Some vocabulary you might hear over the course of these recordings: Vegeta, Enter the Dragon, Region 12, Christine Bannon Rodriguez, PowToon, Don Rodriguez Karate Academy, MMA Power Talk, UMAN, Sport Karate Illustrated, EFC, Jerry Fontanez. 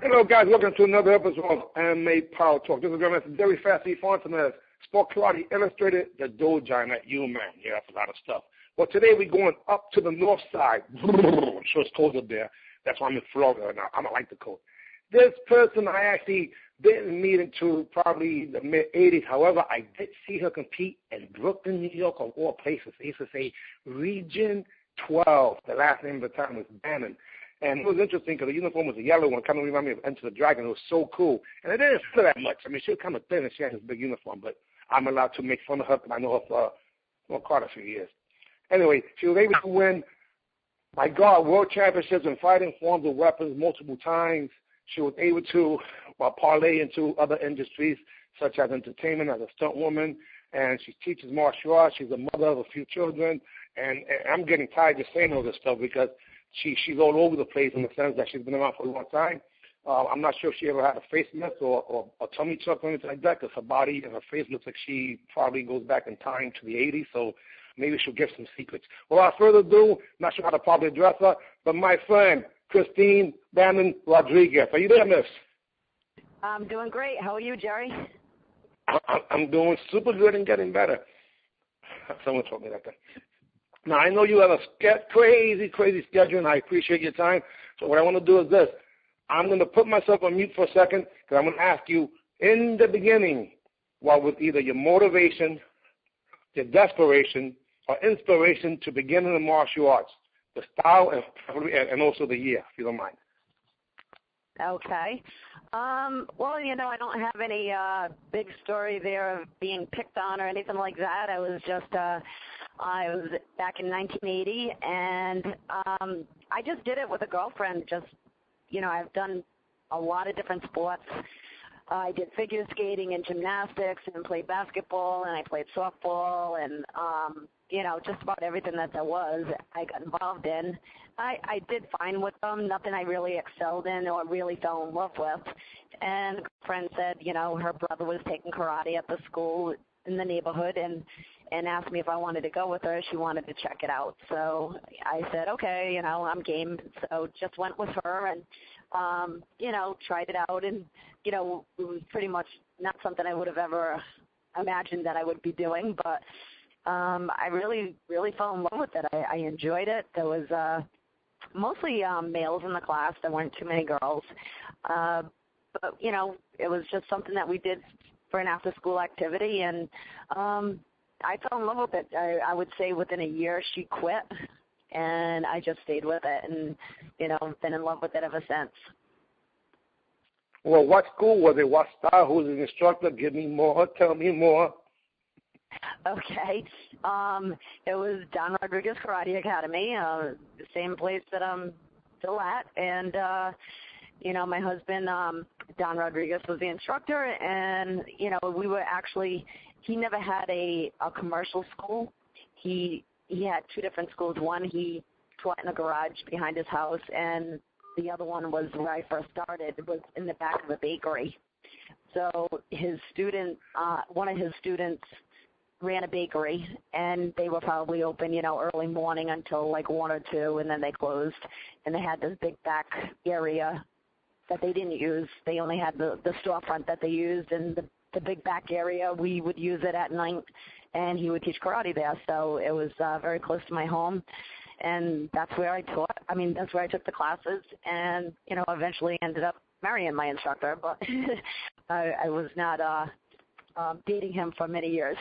Hello, guys. Welcome to another episode of MMA Power Talk. This is going to be Jerry Fontanez, Sport Karate Illustrated, the Dojo at UMAN. Yeah, that's a lot of stuff. Well, today we're going up to the north side. I'm sure it's cold up there. That's why I'm in Florida now. I don't like the cold. This person I actually didn't meet until probably the mid-'80s. However, I did see her compete in Brooklyn, New York, of all places. They used to say Region 12. The last name of the time was Bannon. And it was interesting because the uniform was a yellow one, kind of reminded me of Enter the Dragon. It was so cool. And it didn't fit that much. I mean, she was kind of thin and she had this big uniform, but I'm allowed to make fun of her because I know her for quite a few years. Anyway, she was able to win, my God, world championships in fighting forms of weapons multiple times. She was able to parlay into other industries such as entertainment as a stunt woman. And she teaches martial arts. She's a mother of a few children. And I'm getting tired of saying all this stuff because she's all over the place in the sense that she's been around for a long time. I'm not sure if she ever had a face lift or a tummy tuck or anything like that because her body and her face looks like she probably goes back in time to the 80s, so maybe she'll give some secrets. Without further ado, not sure how to probably address her, but my friend, Christine Bannon Rodriguez. Are you there, miss? I'm doing great. How are you, Jerry? I'm doing super good and getting better. Someone told me that thing. Now, I know you have a crazy schedule, and I appreciate your time. So what I want to do is this. I'm going to put myself on mute for a second because I'm going to ask you in the beginning, with either your motivation, your desperation, or inspiration to begin in the martial arts, the style, and also the year, if you don't mind. Okay. Well, you know, I don't have any big story there of being picked on or anything like that. I was just I was back in 1980, and I just did it with a girlfriend. Just, you know, I've done a lot of different sports. I did figure skating and gymnastics and played basketball, and I played softball, and, you know, just about everything that there was I got involved in. I did fine with them, nothing I really excelled in or really fell in love with. And a friend said, you know, her brother was taking karate at the school in the neighborhood, and asked me if I wanted to go with her. She wanted to check it out. So I said, okay, you know, I'm game. So just went with her and, you know, tried it out. And, you know, it was pretty much not something I would have ever imagined that I would be doing. But I really fell in love with it. I enjoyed it. There was mostly males in the class. There weren't too many girls. But, you know, it was just something that we did for an after-school activity. And, I fell in love with it. I would say within a year she quit, and I just stayed with it, and, you know, been in love with it ever since. Well, what school was it? What style? Who's the instructor? Give me more. Tell me more. Okay. It was Don Rodriguez Karate Academy, the same place that I'm still at. And, you know, my husband, Don Rodriguez, was the instructor, and, you know, we were actually – he never had a commercial school. He had two different schools. One he taught in a garage behind his house, and the other one was where I first started. It was in the back of a bakery. So his student, one of his students ran a bakery, and they were probably open, you know, early morning until like 1 or 2, and then they closed. And they had this big back area that they didn't use. They only had the storefront that they used, and the big back area, we would use it at night, and he would teach karate there. So it was very close to my home, and that's where I taught. I mean, that's where I took the classes, and, you know, eventually ended up marrying my instructor, but I was not dating him for many years.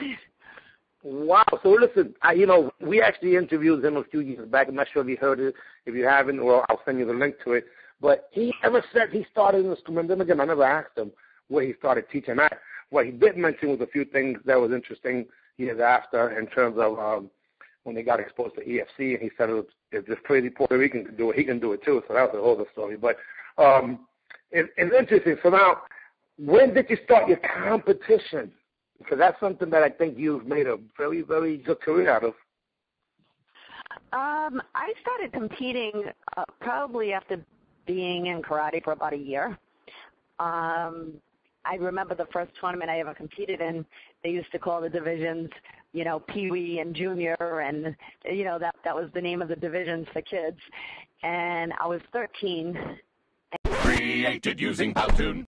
Wow. So listen, you know, we actually interviewed him a few years back. I'm not sure if you heard it. If you haven't, well, I'll send you the link to it. But he ever said he started in the school, and then again, I never asked him where he started teaching at. What he did mention was a few things that was interesting years after in terms of when they got exposed to EFC, and he said, if this crazy Puerto Rican can do it, he can do it too. So that was a whole other story. But it's interesting. So now, when did you start your competition? Because that's something that I think you've made a very, very good career out of. I started competing probably after being in karate for about a year. I remember the first tournament I ever competed in, they used to call the divisions, you know, Pee-wee and Junior, and, you know, that was the name of the divisions for kids. And I was 13. created using PowToon.